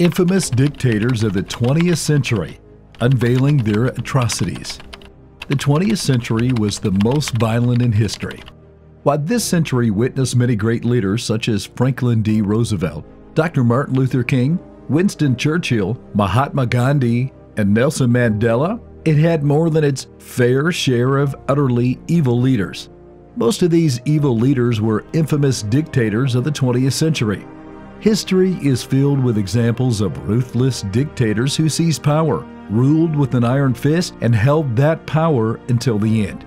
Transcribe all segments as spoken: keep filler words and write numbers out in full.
infamous dictators of the twentieth century, unveiling their atrocities. The twentieth century was the most violent in history. While this century witnessed many great leaders such as Franklin D. Roosevelt, Doctor Martin Luther King, Winston Churchill, Mahatma Gandhi, and Nelson Mandela, it had more than its fair share of utterly evil leaders. Most of these evil leaders were infamous dictators of the twentieth century. History is filled with examples of ruthless dictators who seized power, ruled with an iron fist, and held that power until the end.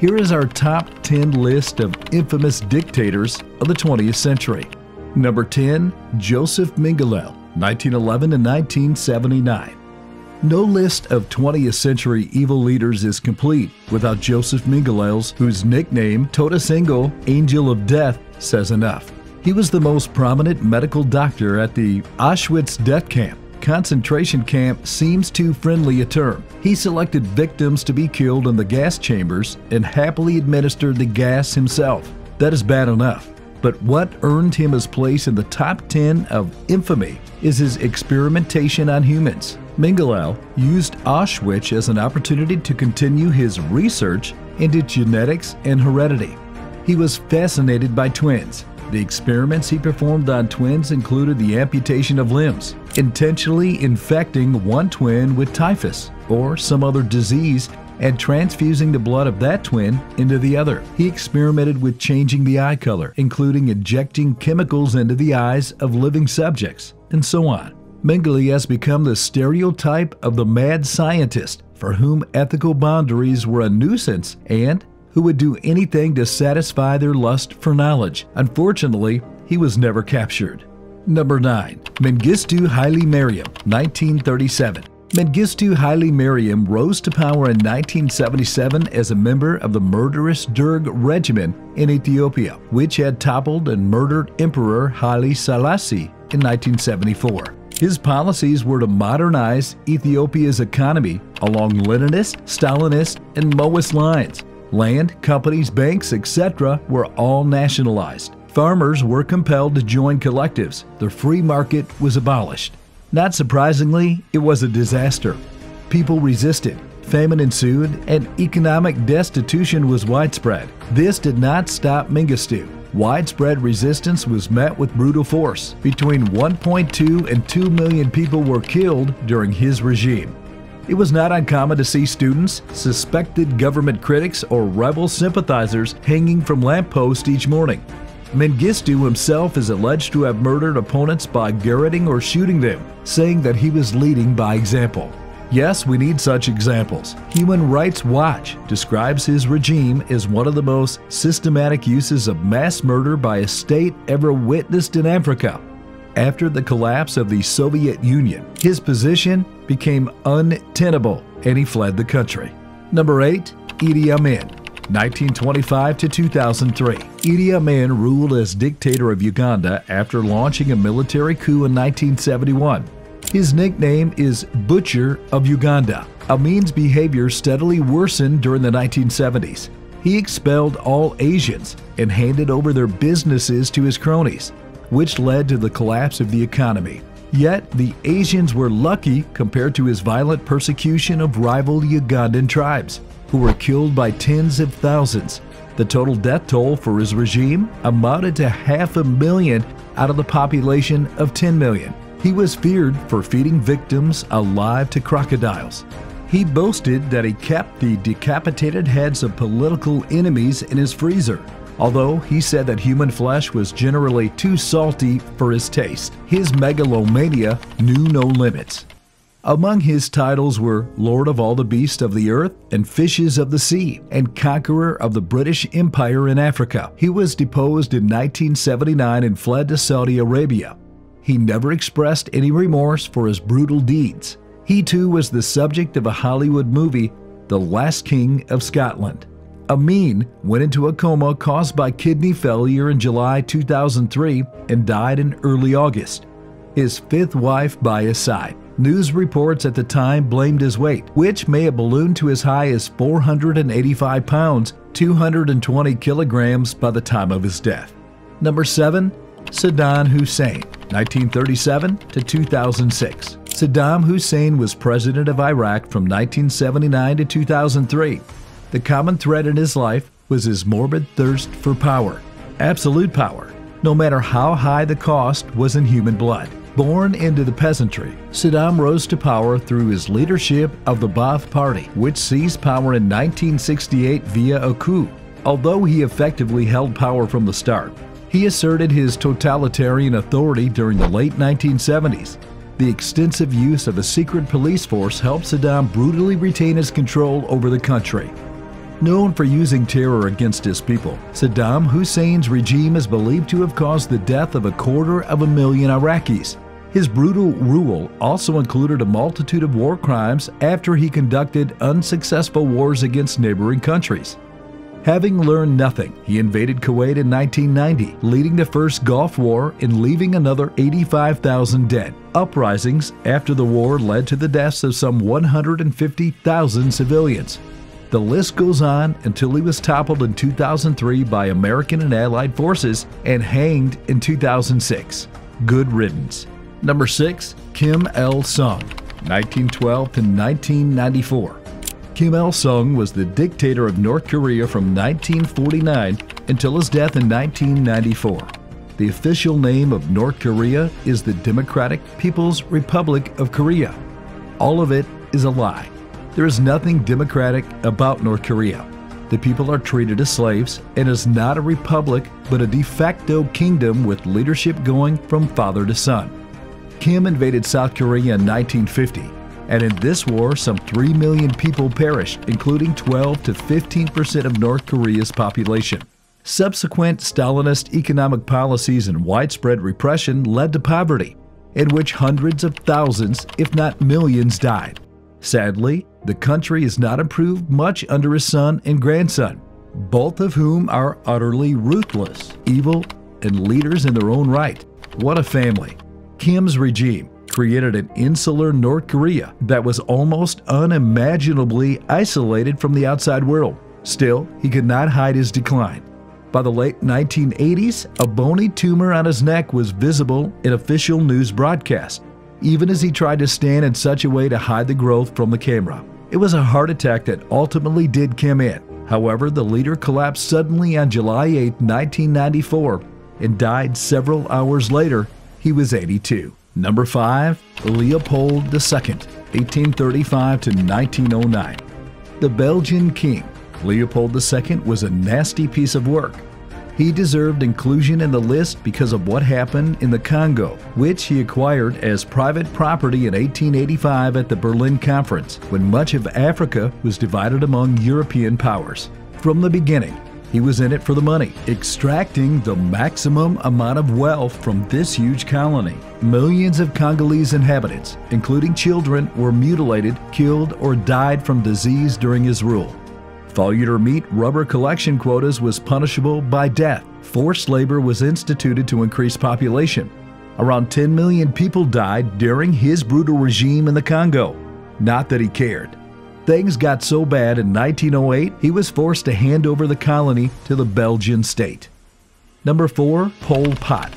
Here is our top ten list of infamous dictators of the twentieth century. Number ten, Joseph Mengele, nineteen eleven and nineteen seventy-nine. No list of twentieth century evil leaders is complete without Joseph Mengele's, whose nickname, Todes Engel, Angel of Death, says enough. He was the most prominent medical doctor at the Auschwitz death camp. Concentration camp seems too friendly a term. He selected victims to be killed in the gas chambers and happily administered the gas himself. That is bad enough. But what earned him his place in the top ten of infamy is his experimentation on humans. Mengele used Auschwitz as an opportunity to continue his research into genetics and heredity. He was fascinated by twins. The experiments he performed on twins included the amputation of limbs, intentionally infecting one twin with typhus or some other disease and transfusing the blood of that twin into the other. He experimented with changing the eye color, including injecting chemicals into the eyes of living subjects, and so on. Mengele has become the stereotype of the mad scientist for whom ethical boundaries were a nuisance and who would do anything to satisfy their lust for knowledge. Unfortunately, he was never captured. Number nine. Mengistu Haile Mariam, nineteen thirty-seven. Mengistu Haile Mariam rose to power in nineteen seventy-seven as a member of the murderous Derg regiment in Ethiopia, which had toppled and murdered Emperor Haile Selassie in nineteen seventy-four. His policies were to modernize Ethiopia's economy along Leninist, Stalinist, and Maoist lines. Land, companies, banks, et cetera were all nationalized. Farmers were compelled to join collectives. The free market was abolished. Not surprisingly, it was a disaster. People resisted, famine ensued, and economic destitution was widespread. This did not stop Mengistu. Widespread resistance was met with brutal force. Between one point two and two million people were killed during his regime. It was not uncommon to see students, suspected government critics, or rebel sympathizers hanging from lampposts each morning. Mengistu himself is alleged to have murdered opponents by garroting or shooting them, saying that he was leading by example. Yes, we need such examples. Human Rights Watch describes his regime as one of the most systematic uses of mass murder by a state ever witnessed in Africa. After the collapse of the Soviet Union, his position became untenable and he fled the country. Number eight. Idi Amin, nineteen twenty-five to two thousand three. Idi Amin ruled as dictator of Uganda after launching a military coup in nineteen seventy-one. His nickname is Butcher of Uganda. Amin's behavior steadily worsened during the nineteen seventies. He expelled all Asians and handed over their businesses to his cronies, which led to the collapse of the economy. Yet, the Asians were lucky compared to his violent persecution of rival Ugandan tribes, who were killed by tens of thousands. The total death toll for his regime amounted to half a million out of the population of ten million. He was feared for feeding victims alive to crocodiles. He boasted that he kept the decapitated heads of political enemies in his freezer, although he said that human flesh was generally too salty for his taste. His megalomania knew no limits. Among his titles were Lord of all the beasts of the earth and fishes of the sea, and conqueror of the British Empire in Africa. He was deposed in nineteen seventy-nine and fled to Saudi Arabia. He never expressed any remorse for his brutal deeds. He too was the subject of a Hollywood movie, The Last King of Scotland. Amin went into a coma caused by kidney failure in July two thousand three and died in early August. His fifth wife by his side. News reports at the time blamed his weight, which may have ballooned to as high as four hundred eighty-five pounds, two hundred twenty kilograms by the time of his death. Number seven. Saddam Hussein, nineteen thirty-seven to two thousand six. Saddam Hussein was president of Iraq from nineteen seventy-nine to two thousand three. The common thread in his life was his morbid thirst for power, absolute power, no matter how high the cost was in human blood. Born into the peasantry, Saddam rose to power through his leadership of the Ba'ath Party, which seized power in nineteen sixty-eight via a coup. Although he effectively held power from the start, he asserted his totalitarian authority during the late nineteen seventies. The extensive use of a secret police force helped Saddam brutally retain his control over the country. Known for using terror against his people, Saddam Hussein's regime is believed to have caused the death of a quarter of a million Iraqis. His brutal rule also included a multitude of war crimes after he conducted unsuccessful wars against neighboring countries. Having learned nothing, he invaded Kuwait in nineteen ninety, leading the first Gulf War and leaving another eighty-five thousand dead. Uprisings after the war led to the deaths of some one hundred fifty thousand civilians. The list goes on until he was toppled in two thousand three by American and Allied forces and hanged in two thousand six. Good riddance. Number six. Kim Il Sung, nineteen twelve to nineteen ninety-four. Kim Il Sung was the dictator of North Korea from nineteen forty-nine until his death in nineteen ninety-four. The official name of North Korea is the Democratic People's Republic of Korea. All of it is a lie. There is nothing democratic about North Korea. The people are treated as slaves and is not a republic but a de facto kingdom with leadership going from father to son. Kim invaded South Korea in nineteen fifty, and in this war some three million people perished, including twelve to fifteen percent of North Korea's population. Subsequent Stalinist economic policies and widespread repression led to poverty, in which hundreds of thousands, if not millions, died. Sadly, the country has not improved much under his son and grandson, both of whom are utterly ruthless, evil, and leaders in their own right. What a family. Kim's regime created an insular North Korea that was almost unimaginably isolated from the outside world. Still, he could not hide his decline. By the late nineteen eighties, a bony tumor on his neck was visible in official news broadcasts, even as he tried to stand in such a way to hide the growth from the camera. It was a heart attack that ultimately did Kim in. However, the leader collapsed suddenly on July eighth nineteen ninety-four, and died several hours later. He was eighty-two. Number five. Leopold the second, eighteen thirty-five to nineteen oh nine. The Belgian king, Leopold the second, was a nasty piece of work. He deserved inclusion in the list because of what happened in the Congo, which he acquired as private property in eighteen eighty-five at the Berlin Conference, when much of Africa was divided among European powers. From the beginning, he was in it for the money, extracting the maximum amount of wealth from this huge colony. Millions of Congolese inhabitants, including children, were mutilated, killed, or died from disease during his rule. Failure to meet rubber collection quotas was punishable by death. Forced labor was instituted to increase population. Around ten million people died during his brutal regime in the Congo. Not that he cared. Things got so bad in nineteen oh eight, he was forced to hand over the colony to the Belgian state. Number four. Pol Pot,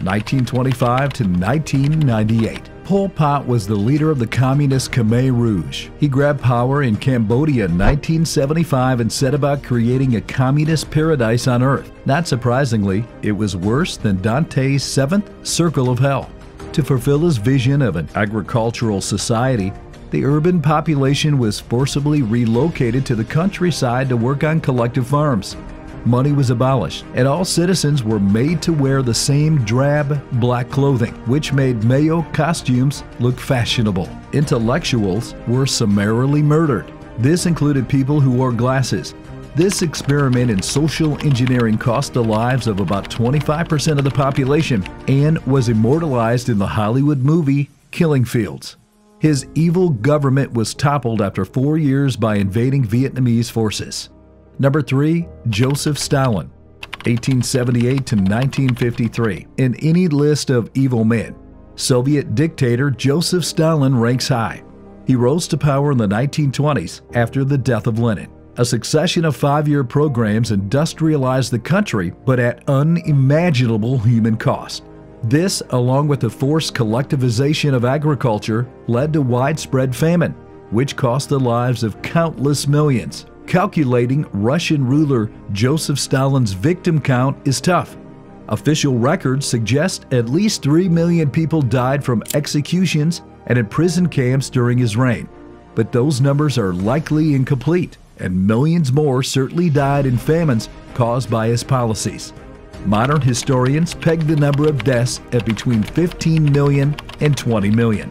nineteen twenty-five to nineteen ninety-eight. Pol Pot was the leader of the communist Khmer Rouge. He grabbed power in Cambodia in nineteen seventy-five and set about creating a communist paradise on earth. Not surprisingly, it was worse than Dante's seventh circle of hell. To fulfill his vision of an agricultural society, the urban population was forcibly relocated to the countryside to work on collective farms. Money was abolished, and all citizens were made to wear the same drab black clothing, which made Mayo costumes look fashionable. Intellectuals were summarily murdered. This included people who wore glasses. This experiment in social engineering cost the lives of about twenty-five percent of the population and was immortalized in the Hollywood movie Killing Fields. His evil government was toppled after four years by invading Vietnamese forces. Number three. Joseph Stalin, eighteen seventy-eight to nineteen fifty-three. In any list of evil men, Soviet dictator Joseph Stalin ranks high. He rose to power in the nineteen twenties after the death of Lenin. A succession of five-year programs industrialized the country, but at unimaginable human cost. This, along with the forced collectivization of agriculture, led to widespread famine, which cost the lives of countless millions. Calculating Russian ruler Joseph Stalin's victim count is tough. Official records suggest at least three million people died from executions and in prison camps during his reign. But those numbers are likely incomplete, and millions more certainly died in famines caused by his policies. Modern historians peg the number of deaths at between fifteen million and twenty million.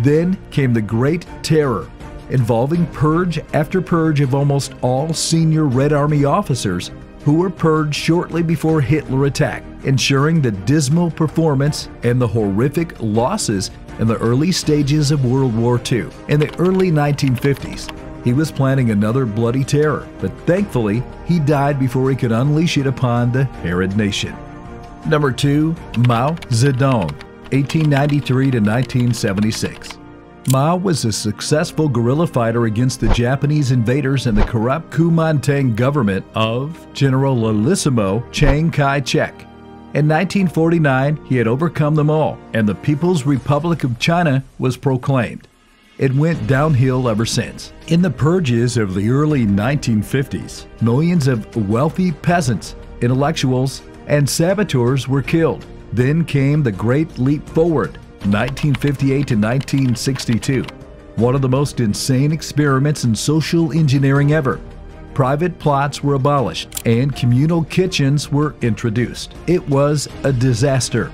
Then came the Great Terror, involving purge after purge of almost all senior Red Army officers who were purged shortly before Hitler attacked, ensuring the dismal performance and the horrific losses in the early stages of World War Two. In the early nineteen fifties, he was planning another bloody terror, but thankfully, he died before he could unleash it upon the Arab nation. Number two, Mao Zedong, eighteen ninety-three to nineteen seventy-six. Mao was a successful guerrilla fighter against the Japanese invaders and the corrupt Kuomintang government of Generalissimo Chiang Kai-shek. In nineteen forty-nine, he had overcome them all, and the People's Republic of China was proclaimed. It went downhill ever since. In the purges of the early nineteen fifties, millions of wealthy peasants, intellectuals, and saboteurs were killed. Then came the Great Leap Forward, nineteen fifty-eight to nineteen sixty-two, one of the most insane experiments in social engineering ever. Private plots were abolished and communal kitchens were introduced. It was a disaster.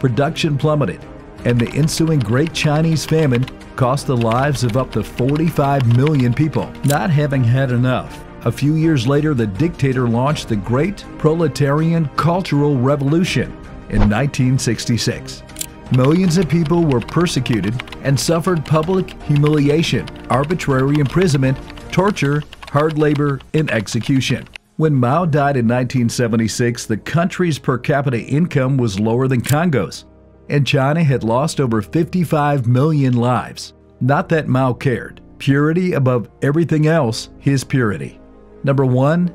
Production plummeted, and the ensuing Great Chinese Famine cost the lives of up to forty-five million people. Not having had enough, a few years later the dictator launched the Great Proletarian Cultural Revolution in nineteen sixty-six. Millions of people were persecuted and suffered public humiliation, arbitrary imprisonment, torture, hard labor, and execution. When Mao died in nineteen seventy-six, the country's per capita income was lower than Congo's, and China had lost over fifty-five million lives. Not that Mao cared. Purity above everything else, his purity. Number one,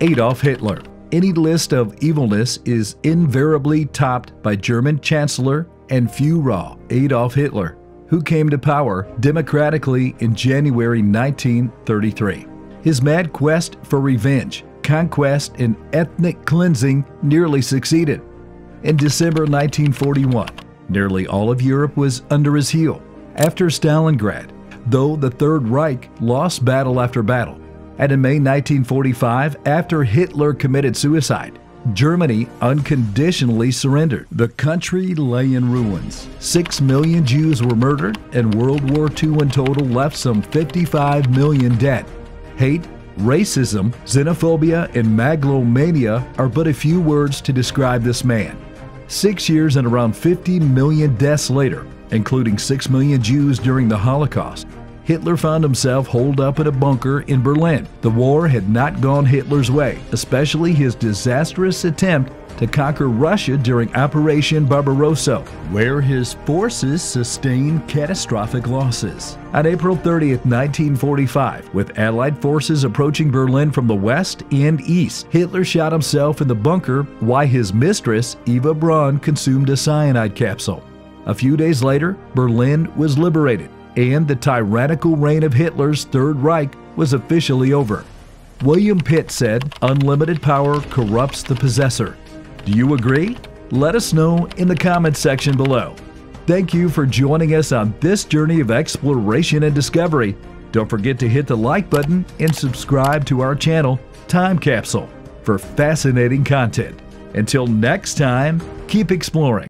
Adolf Hitler. Any list of evilness is invariably topped by German Chancellor and Führer Adolf Hitler, who came to power democratically in January nineteen thirty-three. His mad quest for revenge, conquest, and ethnic cleansing nearly succeeded. In December nineteen forty-one, nearly all of Europe was under his heel. After Stalingrad, though, the Third Reich lost battle after battle. And in May nineteen forty-five, after Hitler committed suicide, Germany unconditionally surrendered. The country lay in ruins. Six million Jews were murdered, and World War Two in total left some fifty-five million dead. Hate, racism, xenophobia, and megalomania are but a few words to describe this man. Six years and around fifty million deaths later, including six million Jews during the Holocaust, Hitler found himself holed up in a bunker in Berlin. The war had not gone Hitler's way, especially his disastrous attempt to conquer Russia during Operation Barbarossa, where his forces sustained catastrophic losses. On April thirtieth, nineteen forty-five, with Allied forces approaching Berlin from the west and east, Hitler shot himself in the bunker while his mistress, Eva Braun, consumed a cyanide capsule. A few days later, Berlin was liberated, and the tyrannical reign of Hitler's Third Reich was officially over. William Pitt said, "Unlimited power corrupts the possessor." Do you agree? Let us know in the comments section below. Thank you for joining us on this journey of exploration and discovery. Don't forget to hit the like button and subscribe to our channel, Time Capsule, for fascinating content. Until next time, keep exploring.